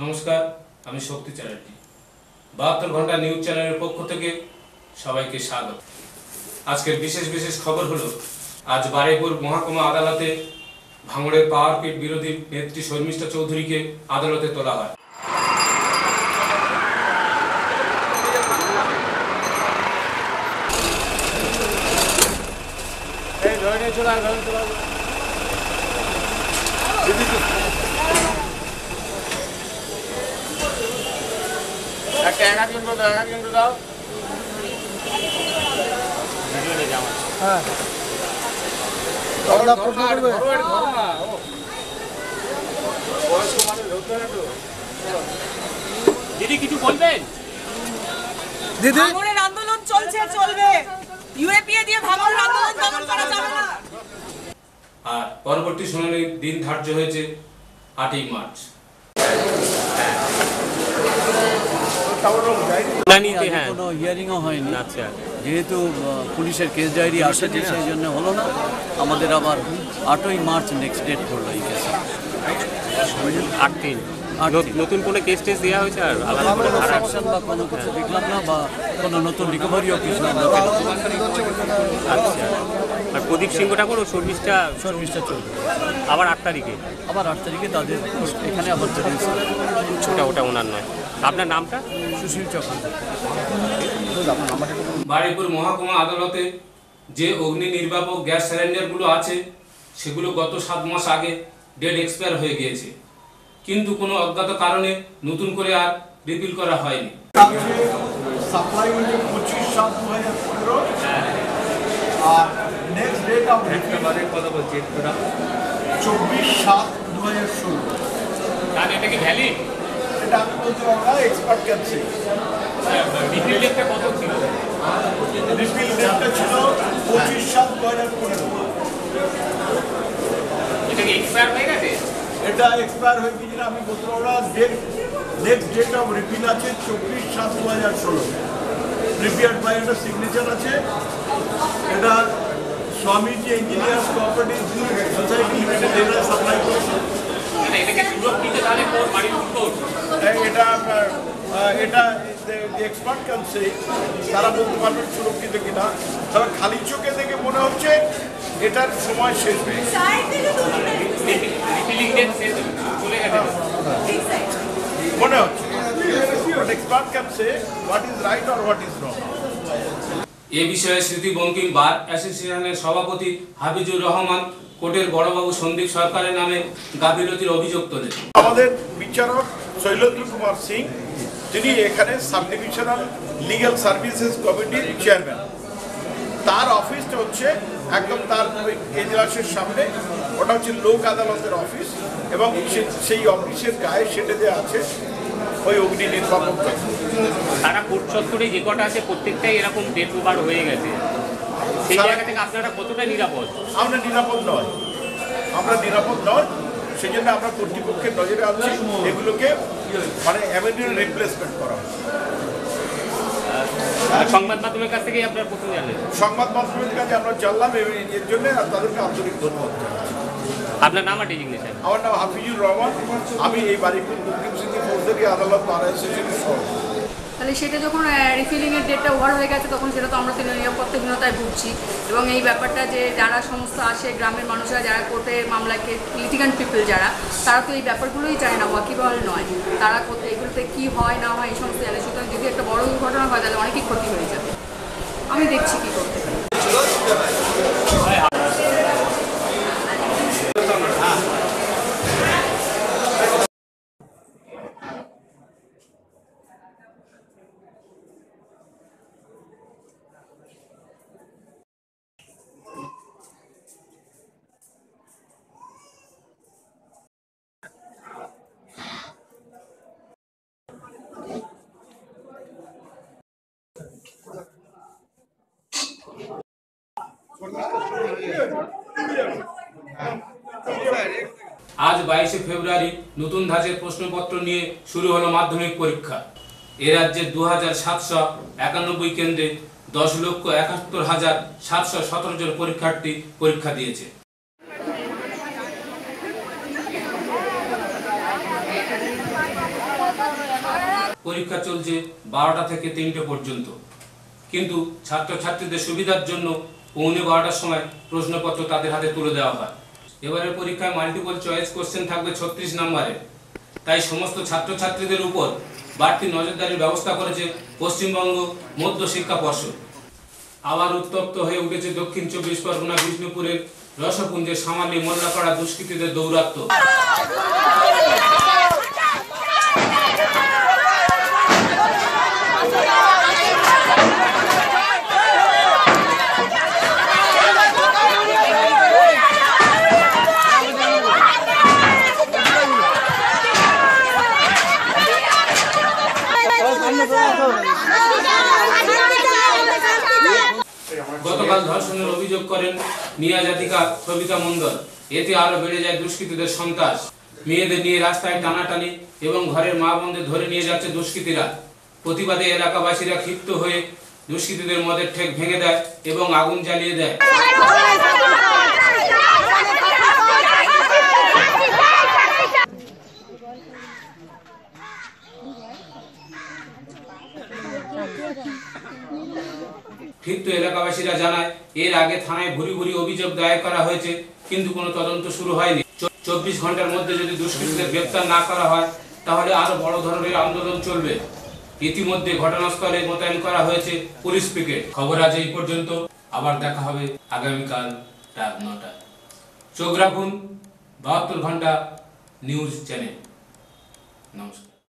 नमस्कार आमी शक्ति চ্যাটার্জি 72 घंटा न्यूज़ चैनल पक्ष थेके सबाइके स्वागत। आजकेर विशेष विशेष खबर हलो आज बाराइपुर महकुमा आदालते भांगड़ेर पावरग्रिड बिरोधी नेत्री शर्मिष्ठा चौधुरी के आदालते तोला हय। ए धोने चला धोने चला एक दाओ वीडियो ले जाओ। हां তোমরা প্রশ্ন করবে ফরওয়ার্ড করো না ও বয়স মানে লউতে না তো দিদি কিছু বলবেন দিদি ভাঙড়ের আন্দোলন চলছে চলবে ইউএপিএ দিয়ে ভাঙড়ের আন্দোলন দমন করা যাবে না। আর পরবর্তী শুনানির দিন ধার্য হয়েছে 8 মার্চ। শুনানিতে হ্যাঁ কোনো হিয়ারিংও হয়নি। আচ্ছা যেহেতু পুলিশের কেস ডায়েরি আসেনি সেই জন্য হলো না। আমাদের আবার 8ই মার্চ নেক্সট ডেট করলো এই কেস। 8-3 নতুন কোনো কেস টেস দেওয়া হয়েছে আর আলাদা কোনো অ্যাকশন বা কোনো কিছু দেখলাম না বা কোনো নতুন রিকভারিও কিছু না। আচ্ছা আর প্রদীপ সিংহ ঠাকুর ও শর্মিষ্ঠা চলবে আবার 8 তারিখে। আবার 8 তারিখে তাদের এখানে আবার ছোটা ওটা ওনার নয়। আপনার নামটা? সুশীল চক্রবর্তী। বারুইপুর মহকুমা আদালতে যে অগ্নি নির্বাপক গ্যাস সিলিন্ডারগুলো আছে সেগুলো গত 7 মাস আগে ডেট এক্সপায়ার হয়ে গিয়েছে, কিন্তু কোনো অজ্ঞাত কারণে নতুন করে আর রিফিল করা হয়নি। সাপ্লাই উইন্ডো 25/7/2015 আর নেক্সট ডেট অফ রিফিল কত বলছে 24/7/2016। আর এটা কি ভ্যালিড? এটা আমি বলতে পারবো না, এক্সপার্ট কাছে রিফিল ডেটটা কত ছিল? রিফিল ডেটটা ছিল 25/7/2015। এটা কি এক্সপায়ার হয়ে গেছে? এটা এক্সপায়ার হয়ে গিয়ে আমি বলতে পারবো না। নেক্সট ডেট অফ রিফিল আছে 24/7/2016। রিপেয়ার বাই একটা সিগনেচার আছে এটা Swamiji engineers cooperative society limited এর সাপ্লাই করছে। এটাকে সুযোগ দিতে তাহলে কোর বাড়ি কোর্ট এটা আপনার এটা এক্সপার্ট কাছে তারা বলতে পারবেন সুরক্ষিত কিনা। তবে খালি চোখে দেখে মনে হচ্ছে এটার সময় শেষ হয়ে মনে হচ্ছে। এ বিষয়ে স্মৃতি বঙ্কিম বার অ্যাসোসিয়েশনের সভাপতি হাবিজুর রহমান কোর্টের বড়বাবু সন্দীপ সরকারের নামে গাফিলতির অভিযোগ তোলেন। আমাদের বিচারক শৈলেন্দ্র কুমার সিং যিনি এখানে সাব ডিভিশনাল লিগ্যাল সার্ভিসেস কমিটির চেয়ারম্যান, তার অফিসটা হচ্ছে একদম তার ওই এজলাসের সামনে, ওটা হচ্ছে লোক আদালতের অফিস এবং সেই অফিসের গায়ে সেটে দেওয়া আছে ওই অগ্নি নির্বাপক। সারা কোর্ট চত্বরে যে কটা আছে প্রত্যেকটাই এরকম ডেটবার হয়ে গেছে। সেই জায়গা থেকে আপনারা কতটা নিরাপদ? আমরা নিরাপদ নয়, সেই জন্য আমরা কর্তৃপক্ষের নজরে আনছি এগুলোকে মানে অ্যামেন্ডমেন্ট রিপ্লেসমেন্ট করা। সংবাদ মাধ্যমের কাছ থেকে আপনারা প্রথম জানলেন? সংবাদ মাধ্যমের কাছে আমরা জানলাম এবং এর জন্য তাদেরকে আন্তরিক ধন্যবাদ। আপনার নাম? আমার নাম হাফিজুর রহমান। আমি এই বারুইপুর ফৌজদারি আদালত বার অ্যাসোসিয়েশনের সভাপতি। তাহলে সেটা যখন রিফিলিংয়ের ডেটটা ওভার হয়ে গেছে তখন সেটা তো আমরা তো নিরাপত্তাহীনতায় ভুগছি এবং এই ব্যাপারটা যে যারা সমস্ত আসে গ্রামের মানুষরা যারা কোর্টে মামলাকে লিটিগ্যান্ট পিপল যারা তারা তো এই ব্যাপারগুলোই চায় না, ওয়াকিবহাল নয় তারা, এগুলোতে কী হয় না হয় এই সমস্ত জানে। সুতরাং যদি একটা বড় দুর্ঘটনা হয় তাহলে অনেকই ক্ষতি হয়ে যাবে। আমি দেখছি কী করতে পারি। আজ 22শে ফেব্রুয়ারি নতুন ধাঁচের প্রশ্নপত্র নিয়ে শুরু হলো মাধ্যমিক পরীক্ষা। এ রাজ্যে 2791 কেন্দ্রে 10,71,717 জন পরীক্ষার্থী পরীক্ষা দিয়েছে। परीक्षा चलছে ১২টা থেকে ৩টা পর্যন্ত কিন্তু ছাত্রছাত্রীদের সুবিধার জন্য ১৫-১২টার সময় প্রশ্নপত্র তাদের হাতে তুলে দেওয়া হয়। এবারের পরীক্ষায় মাল্টিপল চয়েস কোশ্চেন থাকবে ৩৬ নম্বরে। তাই সমস্ত ছাত্রছাত্রীদের উপর বাড়তি নজরদারির ব্যবস্থা করেছে পশ্চিমবঙ্গ মধ্য শিক্ষা পর্ষদ। আবার উত্তপ্ত হয়ে উঠেছে দক্ষিণ চব্বিশ পরগনা বিষ্ণুপুরের রসপুঞ্জের সামান্য মোল্লাপাড়া দুষ্কৃতীদের দৌরাত্ম্য। গতকাল ধর্ষণের অভিযোগ করেন নিয়াজাতিকা সবিতা মণ্ডল। এতে আরো বেড়ে যায় দুষ্কৃতীদের সন্ত্রাস। মেয়েদের নিয়ে রাস্তায় টানাটানি এবং ঘরের মা বোনদের ধরে নিয়ে যাচ্ছে দুষ্কৃতীরা। প্রতিবাদে এলাকাবাসীরা ক্ষিপ্ত হয়ে দুষ্কৃতীদের মদের ঠেক ভেঙে দেয় এবং আগুন জ্বালিয়ে দেয়। ক্ষিপ্ত এলাকাবাসীরা জানায় এর আগে থানায় ভুরি ভুরি অভিযোগ দায়ের করা হয়েছে কিন্তু কোনো তদন্ত শুরু হয়নি। ২৪ ঘন্টার মধ্যে যদি দুষ্কৃতীদের গ্রেফতার না করা হয় তাহলে আরো বড় ধরনের আন্দোলন চলবে। ইতিমধ্যে ঘটনাস্থলে মোতায়েন করা হয়েছে পুলিশ পিকেট। খবর আজ এই পর্যন্ত, আবার দেখা হবে আগামীকাল রাত ৯টায়। চোখ রাখুন ৭২ ঘন্টা নিউজ চ্যানেল। নমস্কার।